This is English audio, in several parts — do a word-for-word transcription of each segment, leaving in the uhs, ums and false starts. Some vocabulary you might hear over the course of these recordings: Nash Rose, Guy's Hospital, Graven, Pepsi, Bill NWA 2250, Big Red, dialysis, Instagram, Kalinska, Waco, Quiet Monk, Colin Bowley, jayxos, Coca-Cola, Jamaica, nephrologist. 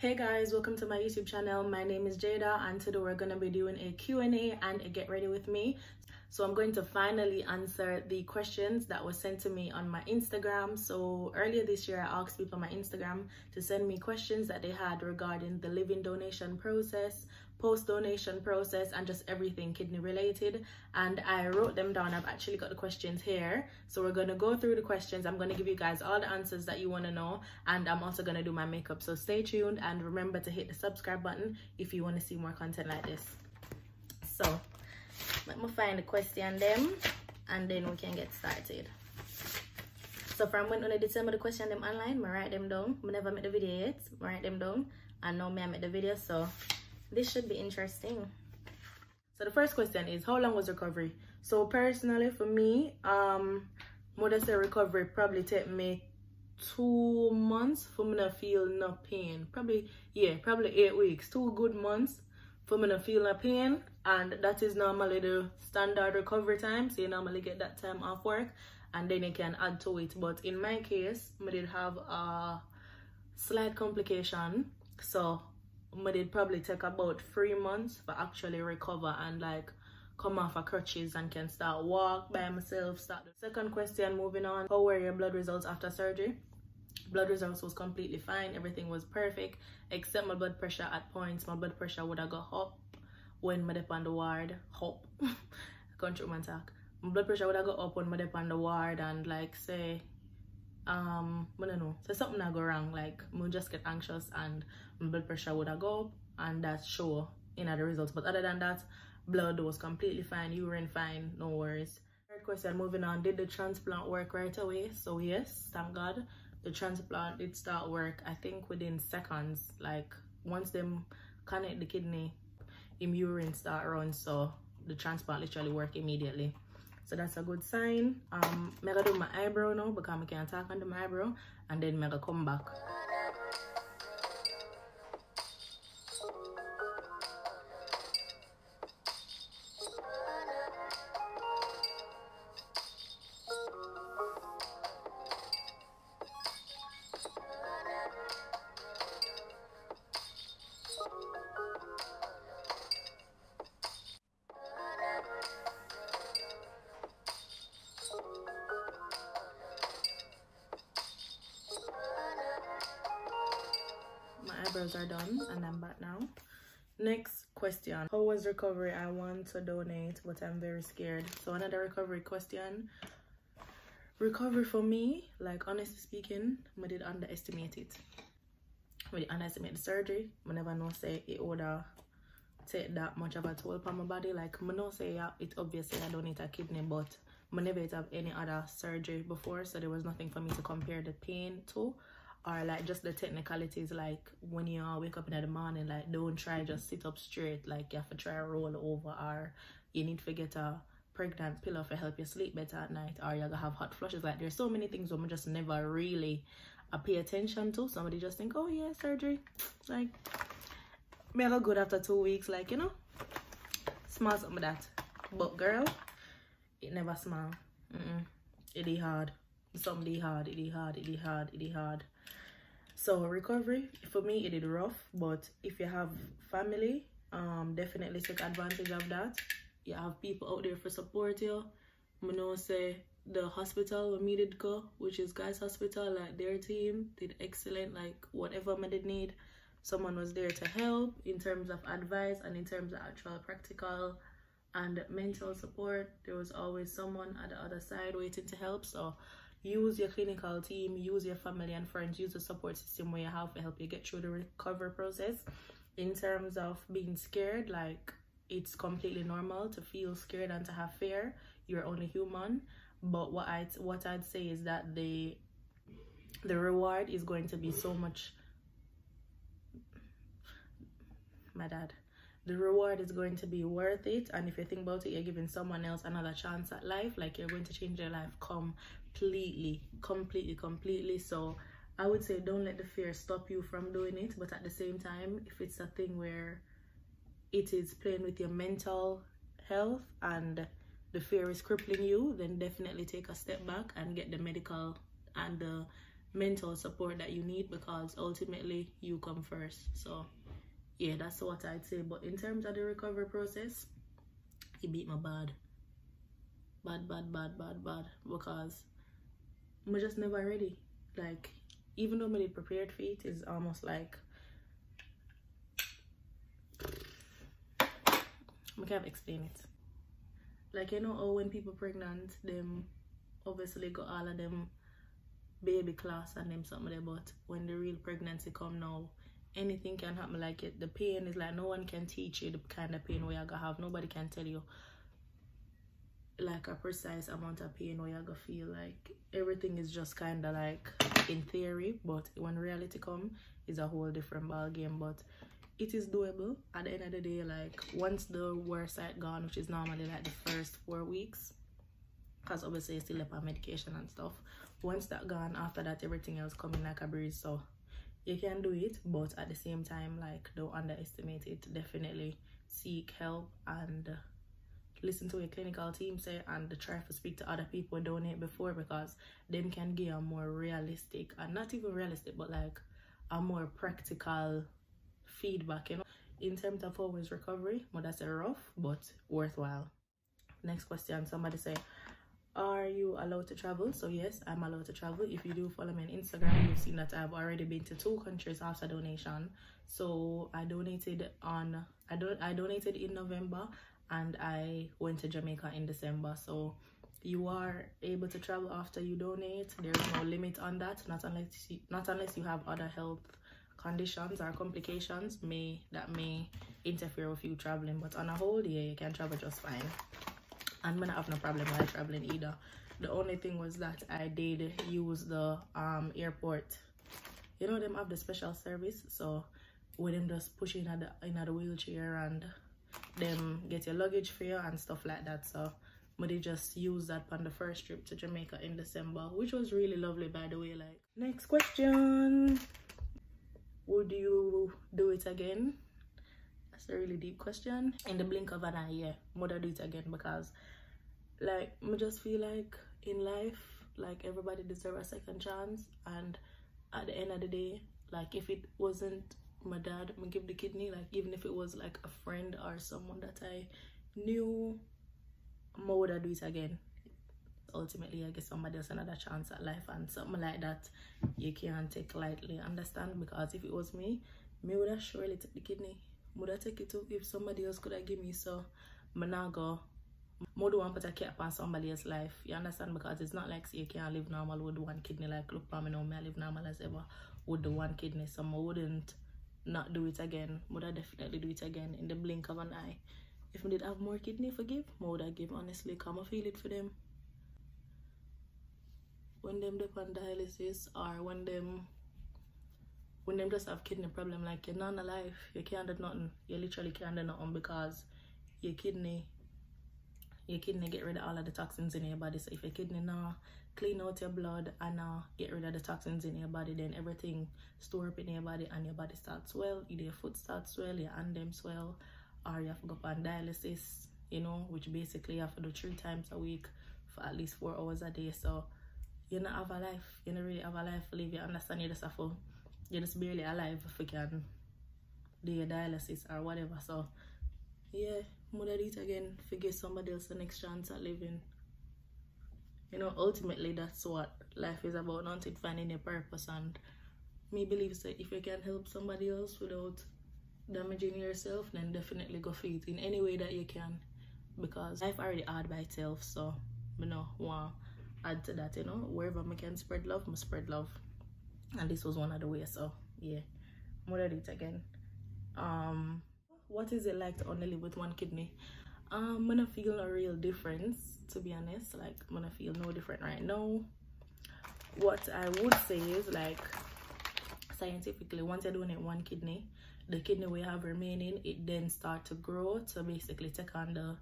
Hey guys, welcome to my YouTube channel. My name is Jada and today we're going to be doing a Q and A and a get ready with me. So I'm going to finally answer the questions that were sent to me on my Instagram. So earlier this year I asked people on my Instagram to send me questions that they had regarding the living donation process, post donation process, and just everything kidney related, and I wrote them down. I've actually got the questions here, so we're going to go through the questions. I'm going to give you guys all the answers that you want to know, and I'm also going to do my makeup, so stay tuned and remember to hit the subscribe button if you want to see more content like this. So let me find the question them and then we can get started. So from when only December the question them online, I write them down. I never made the video yet, I write them down, and now I made the video, so this should be interesting. So the first question is, how long was recovery? So personally for me, um mother say recovery probably take me two months for me to feel no pain. Probably, yeah, probably eight weeks, two good months for me to feel no pain, and that is normally the standard recovery time. So you normally get that time off work and then you can add to it. But in my case, I did have a slight complication, so but it'd probably take about three months for actually recover and like come off of crutches and can start walk by myself. Start the second question, moving on. How were your blood results after surgery? Blood results was completely fine, everything was perfect except my blood pressure at points. My blood pressure would have got up when my dep on the ward. Hop control my talk. My blood pressure would have got up when my dep on the ward, and like say um I don't know, so something that go wrong, like we'll just get anxious and my blood pressure would have go up, and that's sure in other results. But other than that, blood was completely fine, urine fine, no worries. Third question, moving on. Did the transplant work right away? So yes, thank God, the transplant did start work I think within seconds. Like once them connect the kidney, in urine start run, so the transplant literally worked immediately. So that's a good sign. Um, I'm going to do my eyebrow now because I can't talk under my eyebrow, and then I'm going to come back. Eyebrows are done and I'm back now. Next question, how was recovery? I want to donate but I'm very scared. So another recovery question. Recovery for me, like honestly speaking, I did underestimate it. I did underestimate the surgery. I never know say it would take that much of a toll on my body. Like I know say it obviously I don't need a kidney, but I never have any other surgery before, so there was nothing for me to compare the pain to. Or like just the technicalities, like when you uh, wake up in the morning, like don't try just sit up straight, like you have to try roll over, or you need to get a pregnant pillow to help you sleep better at night, or you're gonna have hot flushes. Like there's so many things women just never really uh, pay attention to. Somebody just think, oh yeah, surgery, like mega good after two weeks, like you know, smell something like that. But girl, it never smell. Mm-mm. It is hard, something hard, it is hard, it is hard, it is hard. So recovery for me, it did rough, but if you have family, um definitely take advantage of that. You have people out there for support you. I know say the hospital where me did go, which is Guy's Hospital, like their team did excellent. Like whatever I did need, someone was there to help in terms of advice and in terms of actual practical and mental support. There was always someone at the other side waiting to help. So use your clinical team, use your family and friends, use the support system where you have to help you get through the recovery process. In terms of being scared, like it's completely normal to feel scared and to have fear. You're only human. But what I'd, what I'd say is that the, the reward is going to be so much... My dad. The reward is going to be worth it, and if you think about it, you're giving someone else another chance at life. Like you're going to change their life completely, completely, completely. So I would say don't let the fear stop you from doing it, but at the same time, if it's a thing where it is playing with your mental health and the fear is crippling you, then definitely take a step back and get the medical and the mental support that you need, because ultimately you come first. So yeah, that's what I'd say. But in terms of the recovery process, it beat my bad. Bad, bad, bad, bad, bad. Because I'm just never ready. Like, even though I did prepared for it, it's almost like I can't explain it. Like, you know, oh, when people pregnant, them obviously got all of them baby class and them something there, but when the real pregnancy come now, anything can happen. Like, it, the pain is like, no one can teach you the kind of pain where you're gonna have. Nobody can tell you like a precise amount of pain where you're gonna feel. Like, everything is just kind of like in theory, but when reality come, it's a whole different ball game. But it is doable at the end of the day. Like, once the worst side gone, which is normally like the first four weeks, because obviously it's still up on medication and stuff. Once that gone, after that everything else coming like a breeze. So you can do it, but at the same time, like, don't underestimate it. Definitely seek help and listen to your clinical team say, and try to speak to other people doing it before, because them can give a more realistic, and not even realistic, but like a more practical feedback, you know. In terms of always recovery, well, that's a rough but worthwhile. Next question. Somebody say, are you allowed to travel? So yes, I'm allowed to travel. If you do follow me on Instagram, you've seen that I've already been to two countries after donation. So i donated on i don't i donated in November, and I went to Jamaica in December. So you are able to travel after you donate. There's no limit on that, not unless you, not unless you have other health conditions or complications may that may interfere with you traveling. But on a whole year, you can travel just fine, and when I have no problem while traveling either. The only thing was that I did use the um airport, you know, them have the special service. So with them just pushing in the in the wheelchair and them get your luggage for you and stuff like that. So but they just used that on the first trip to Jamaica in December, which was really lovely, by the way. Like, next question. Would you do it again? That's a really deep question. In the blink of an eye, yeah, mother do it again, because like I just feel like in life, like, everybody deserves a second chance. And at the end of the day, like, if it wasn't my dad I give the kidney, like, even if it was like a friend or someone that I knew, I would I do it again. Ultimately, I guess somebody else another chance at life, and something like that you can't take lightly, understand? Because if it was me, me would have surely take the kidney, would I take it too if somebody else could have give me. So I'm not gonna put a cap on somebody else's life, you understand? Because it's not like, say, you can't live normal with one kidney. Like, look, I know I live normal as ever with the one kidney. So I wouldn't not do it again. Would I definitely do it again in the blink of an eye. If I did have more kidney forgive, more would I give, honestly, come I feel it for them. When them dip on dialysis, or when them when them just have kidney problem, like, you're not alive, you can't do nothing. You literally can't do nothing, because your kidney your kidney get rid of all of the toxins in your body. So if your kidney now clean out your blood and uh, get rid of the toxins in your body, then everything store up in your body, and your body starts swell. Either your foot starts swell, your hand them swell, or you have to go on dialysis, you know, which basically you have to do three times a week for at least four hours a day. So you don't have a life. You don't really have a life to live. You understand? You just have to, you're just barely alive if you can do your dialysis or whatever. So yeah, mother do it again. Forgive somebody else the next chance at living. You know, ultimately that's what life is about, not it finding a purpose. And me believes that if you can help somebody else without damaging yourself, then definitely go for it in any way that you can, because life already hard by itself. So you know, wow. Add to that, you know, wherever I can spread love, I spread love, and this was one of the ways. So yeah, I'm gonna do it again. Um what is it like to only live with one kidney? um I'm gonna feel a real difference, to be honest. Like, I'm gonna feel no different right now. What I would say is, like, scientifically, once you're doing it one kidney, the kidney we have remaining, it then start to grow to basically take on the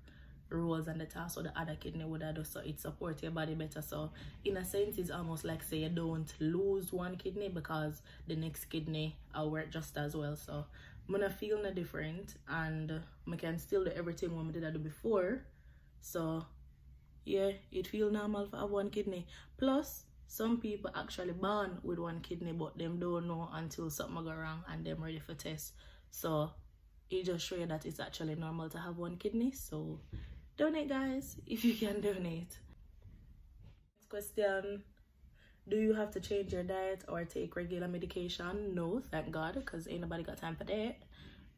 rules and the tasks or the other kidney would have done, so it supports your body better. So in a sense, it's almost like, say, you don't lose one kidney, because the next kidney will work just as well. So I'm gonna feel no different, and I can still do everything when I did I do before. So yeah, it feels normal for one kidney. Plus Some people actually born with one kidney, but them don't know until something go wrong and them ready for test. So it just shows you that it's actually normal to have one kidney. So donate, guys, if you can donate. Next question. Do you have to change your diet or take regular medication? No, thank God, because ain't nobody got time for that.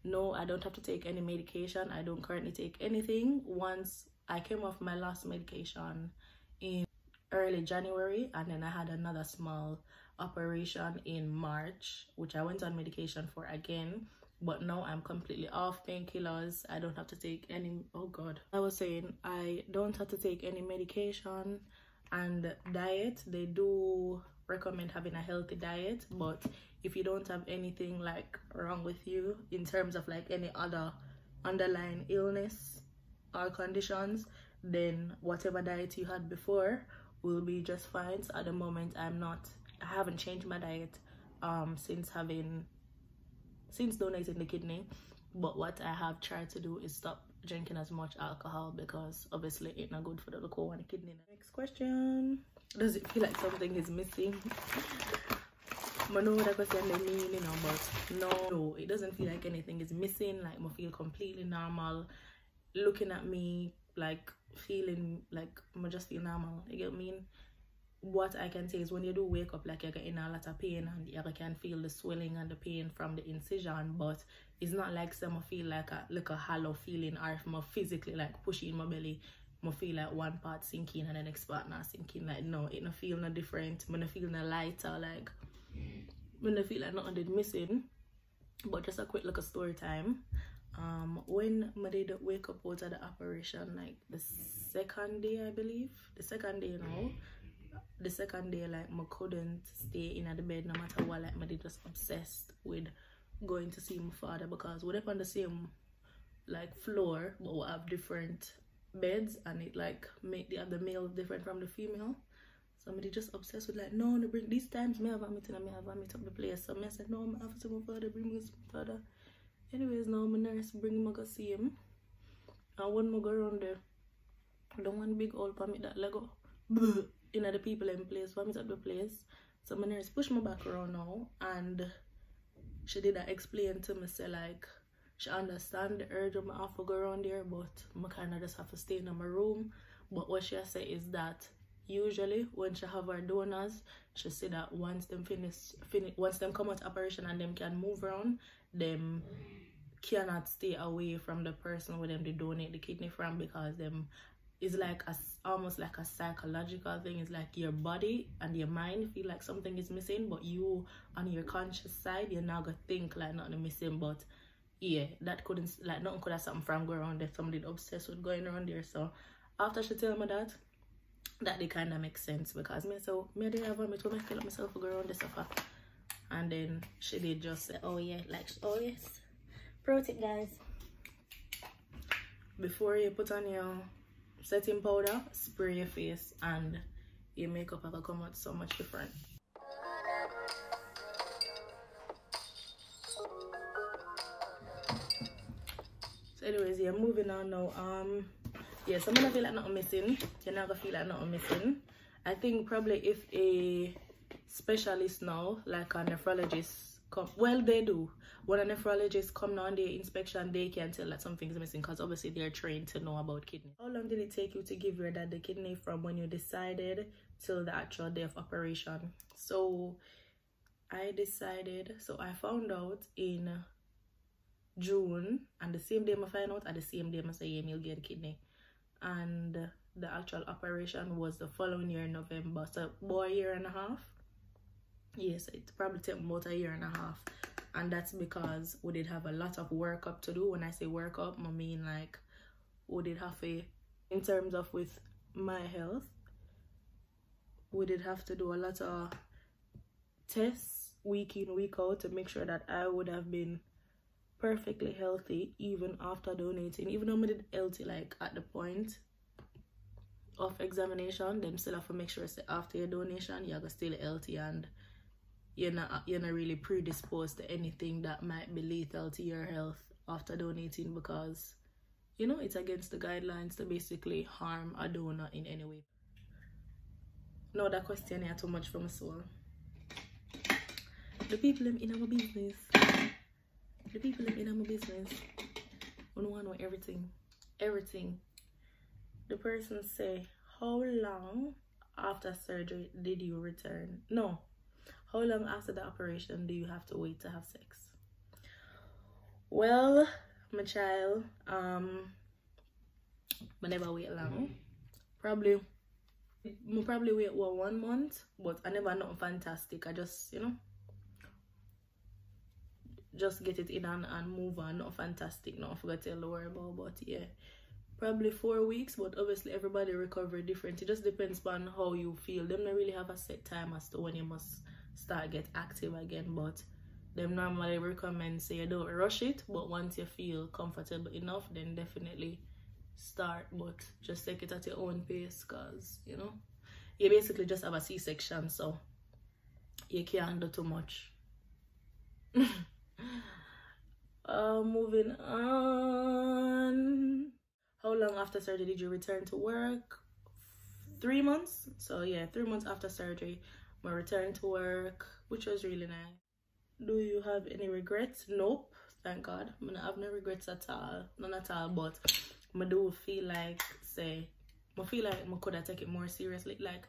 No, I don't have to take any medication. I don't currently take anything. Once I came off my last medication in early January, and then I had another small operation in March, which I went on medication for again. But now I'm completely off painkillers. I don't have to take any, oh God. I was saying, I don't have to take any medication. And diet, they do recommend having a healthy diet, but if you don't have anything like wrong with you in terms of like any other underlying illness or conditions, then whatever diet you had before will be just fine. So at the moment, I'm not, I haven't changed my diet um since having since donating the kidney, but what I have tried to do is stop drinking as much alcohol, because obviously it's not good for the local one kidney. Next question. Does it feel like something is missing? I know that question they mean, you know, but no, no, it doesn't feel like anything is missing. Like, I feel completely normal. Looking at me, like, feeling like I just feel normal. You get what I mean? What I can say is when you do wake up, like, you're getting a lot of pain and you can feel the swelling and the pain from the incision, but it's not like some I feel like a like a hollow feeling, or if I'm physically like pushing my belly, I feel like one part sinking and the next part not sinking. Like, no, it don't feel no different. I don't feel no lighter, like I don't feel like nothing is missing. But just a quick look at story time. Um when I did wake up out of the operation, like the second day, I believe. The second day you know. The second day, like, I couldn't stay in the bed no matter what. Like, I did just obsessed with going to see my father, because we're up on the same like floor, but we have different beds, and it like make the other male different from the female. Somebody just obsessed with like, no, no, bring these times me have a meeting and me have a meet up the place. So I said, no, I'm have to my father, bring me to my father. Anyways, now my nurse bring me to see him. And when I go around there, I don't want big old permit that Lego. You know, the people in place, vomit at the place. So my nurse pushed me back around now, and she did explain to me, say like, she understand the urge of me have to go around there, but I kind of just have to stay in my room. But what she said is that usually when she have her donors, she said that once them finish, finish once them come out operation and them can move around, them cannot stay away from the person where them they donate the kidney from, because them it's like a, almost like a psychological thing. It's like your body and your mind feel like something is missing, but you on your conscious side, you're not gonna think like nothing missing. But yeah, that couldn't, like, nothing could have something from going around there. Somebody obsessed with going around there. So after she tell me that, that they kind of make sense, because me so me did have one, me told me I feel like myself to go around the sofa, and then she did just say, oh yeah, like oh yes, pro tip guys, before you put on your setting powder, spray your face, and your makeup will come out so much different. So anyways, yeah, moving on now. Um yeah, so I'm gonna feel like nothing missing. You're not gonna feel like nothing missing. I think probably if a specialist now, like a nephrologist, come, well, they do. When a nephrologist come on their inspection, they can tell that something's missing, because obviously they're trained to know about kidney. How long did it take you to give your dad the kidney from when you decided till the actual day of operation? So I decided, so I found out in June, and the same day I find out, and the same day I say, yeah, you'll get a kidney. And the actual operation was the following year in November, so about a year and a half. Yes, it probably took about a year and a half, and that's because we did have a lot of workup to do. When I say workup, I mean like we did have a, in terms of with my health, we did have to do a lot of tests week in, week out to make sure that I would have been perfectly healthy even after donating. Even though I did healthy like at the point of examination, them still have to make sure after your donation you're still healthy, and you're not, you're not really predisposed to anything that might be lethal to your health after donating, because, you know, it's against the guidelines to basically harm a donor in any way. No, that question is too much for my soul. The people in our business. The people in our business. We don't want to know everything. Everything. The person say, how long after surgery did you return? No. How long after the operation do you have to wait to have sex? Well, my child, um, I never wait long. Probably, I probably wait well, one month, but I never nothing fantastic. I just, you know, just get it in and, and move on. Not fantastic, not forget to worry about, but yeah. Probably four weeks, but obviously everybody recover different. It just depends on how you feel. Them not really have a set time as to when you must start get active again, but them normally recommend say you don't rush it, but once you feel comfortable enough, then definitely start, but just take it at your own pace, cause you know you basically just have a C-section, so you can't do too much. Uh, moving on. How long after surgery did you return to work? Three months. So yeah, three months after surgery my return to work, which was really nice. Do you have any regrets? Nope, thank God. I mean, I have no regrets at all, none at all, but I do feel like, say, I feel like I could have taken it more seriously. Like,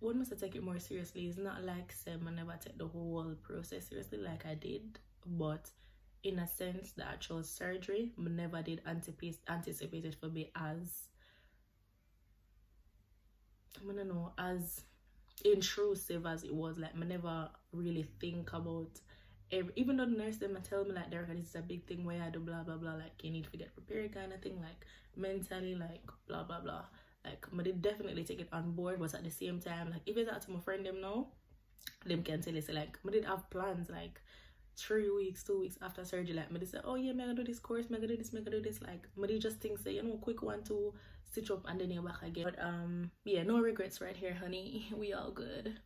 what must I take it more seriously? It's not like, say, I never take the whole process seriously like I did, but in a sense, the actual surgery, I never did anticipate, anticipate it for me as, I don't know, as intrusive as it was. Like, I never really think about every, even though the nurse them tell me like, Derek, this is a big thing where I do blah blah blah, like you need to get prepared kind of thing, like mentally, like blah blah blah, like I did definitely take it on board, but at the same time, like if it's out to my friend them now, them can tell you say, like I did have plans like three weeks two weeks after surgery, like me they say, oh yeah, me gonna do this course, me gonna do this, me gonna do this, like me they just think say, you know, quick one to stitch up and then you're back again. But um yeah, no regrets right here, honey, we all good.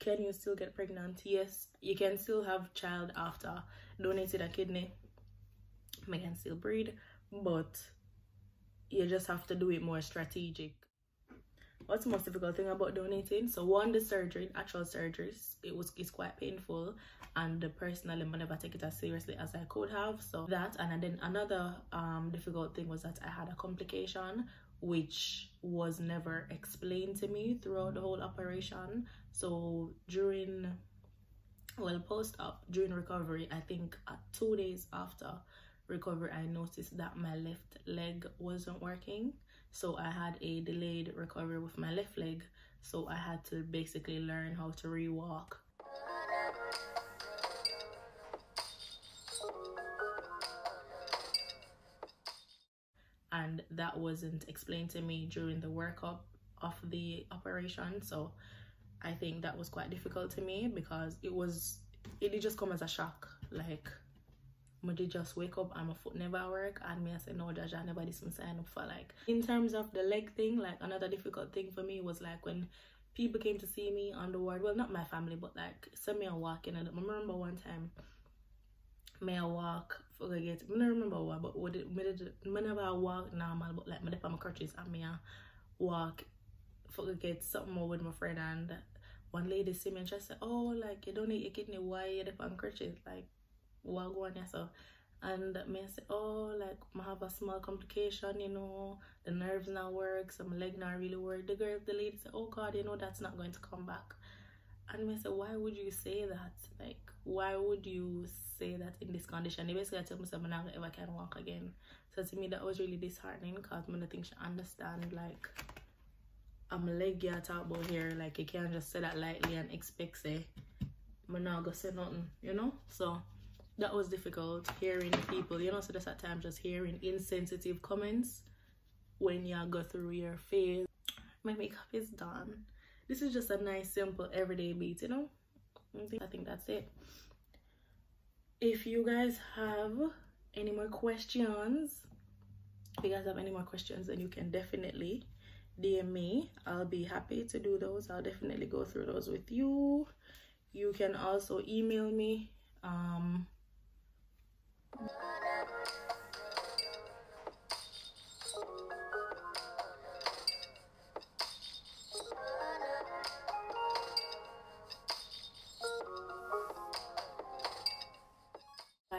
Can you still get pregnant? Yes, you can still have child after donated a kidney. I can still breed, but you just have to do it more strategic. What's the most difficult thing about donating? So one, the surgery, actual surgeries, it was it's quite painful, and personally I never take it as seriously as I could have. So that, and then another um difficult thing was that I had a complication which was never explained to me throughout the whole operation. So during, well, post-op, during recovery, I think uh, two days after recovery, I noticed that my left leg wasn't working. So I had a delayed recovery with my left leg, so I had to basically learn how to re-walk. And that wasn't explained to me during the workup of the operation, so I think that was quite difficult to me, because it was it did just come as a shock. Like I did just wake up and my foot never work, and me I said, no Jaja, I never did some sign up for. Like in terms of the leg thing, like another difficult thing for me was like when people came to see me on the ward, well not my family, but like send me a walk, and you know? I remember one time may I walk for I get I don't remember what, but what did, did whenever I walk normal, but like I dip on my crutches and me I walk for I get something more with my friend, and one lady see me and she said, oh, like you don't need your kidney, why you dip on crutches, like walk one yourself. And me I say, oh, like I have a small complication, you know, the nerves not work, so my leg not really work. The girl, the lady said, oh God, you know that's not going to come back. And me I said, why would you say that? Like why would you say that in this condition? They basically tell me I'm not ever can walk again. So to me that was really disheartening, because I don't think she understand, like I'm a leg you talk about here, like you can't just say that lightly and expect say I'm not gonna say nothing, you know. So that was difficult, hearing people, you know. So that's at times just hearing insensitive comments when you go through your phase. My makeup is done. This is just a nice simple everyday beat, you know. I think that's it. If you guys have any more questions, if you guys have any more questions, then you can definitely D M me. I'll be happy to do those. I'll definitely go through those with you. You can also email me. Um,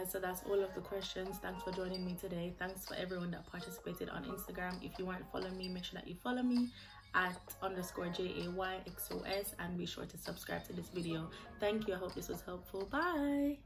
guys, so that's all of the questions. Thanks for joining me today. Thanks for everyone that participated on Instagram. If you weren't following me, make sure that you follow me at underscore J A Y X O S, and be sure to subscribe to this video. Thank you. I hope this was helpful. Bye.